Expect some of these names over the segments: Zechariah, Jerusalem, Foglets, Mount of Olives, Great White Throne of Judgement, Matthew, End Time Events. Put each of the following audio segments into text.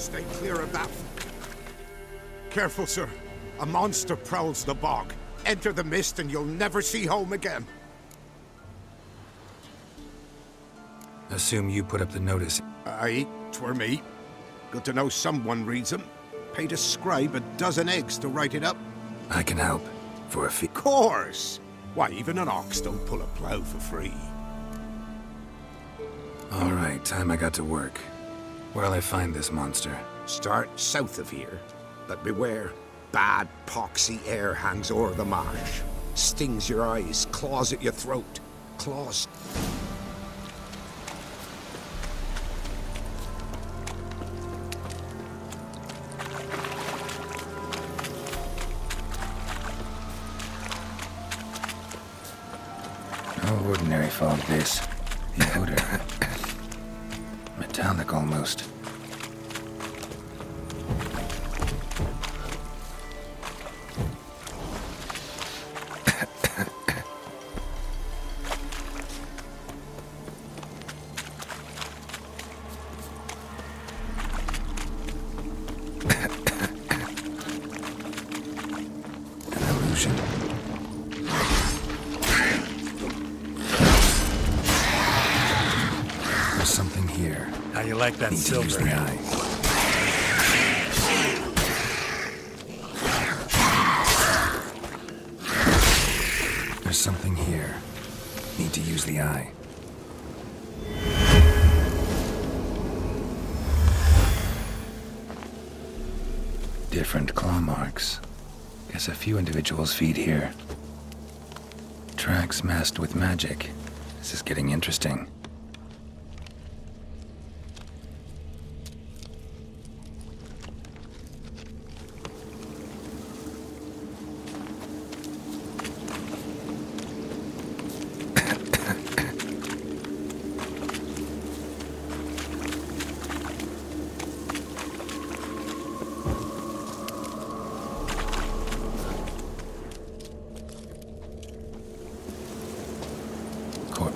Stay clear of that. Careful, sir. A monster prowls the bog. Enter the mist and you'll never see home again. Assume you put up the notice. Aye, 'twere me. Good to know someone reads them. Paid a scribe a dozen eggs to write it up. I can help. For a fee. Of course! Why, even an ox don't pull a plough for free. All right, time I got to work. Where'll I find this monster? Start south of here. But beware, bad, poxy air hangs o'er the marsh. Stings your eyes, claws at your throat. Claws... Ordinary fog, this. The odor. Metallic almost. How you like that silver guy? There's something here. Need to use the eye. Different claw marks. Guess a few individuals feed here. Tracks masked with magic. This is getting interesting.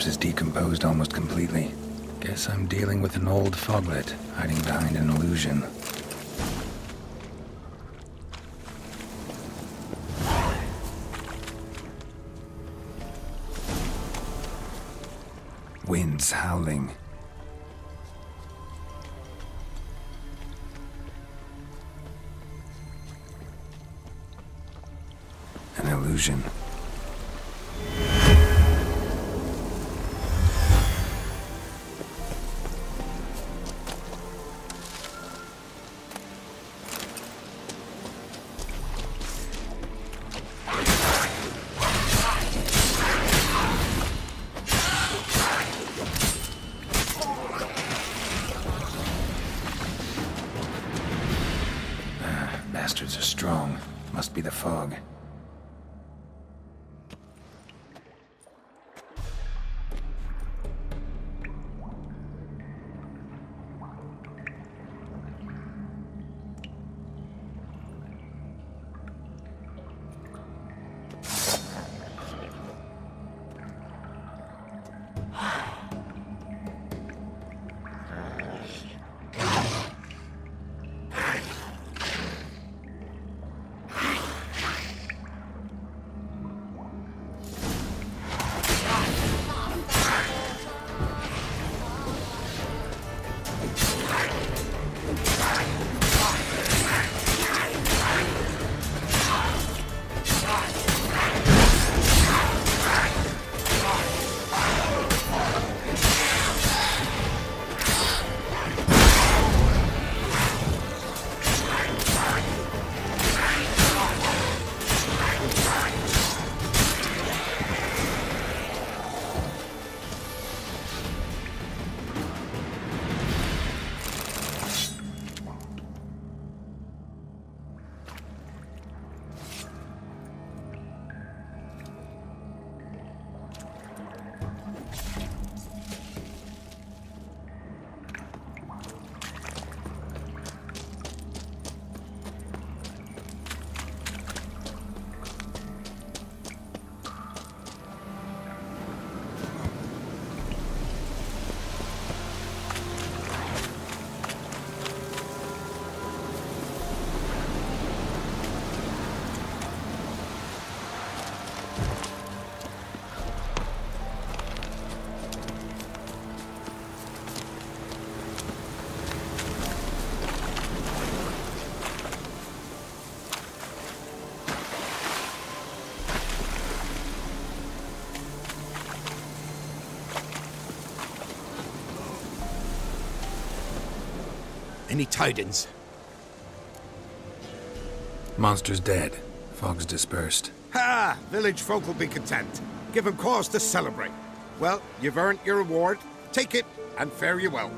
Is decomposed almost completely. Guess I'm dealing with an old foglet hiding behind an illusion. Winds howling. An illusion. Bastards are strong. Must be the fog. Any tidings? Monster's dead. Fog's dispersed. Ha! Village folk will be content. Give them cause to celebrate. Well, you've earned your reward. Take it, and fare you well.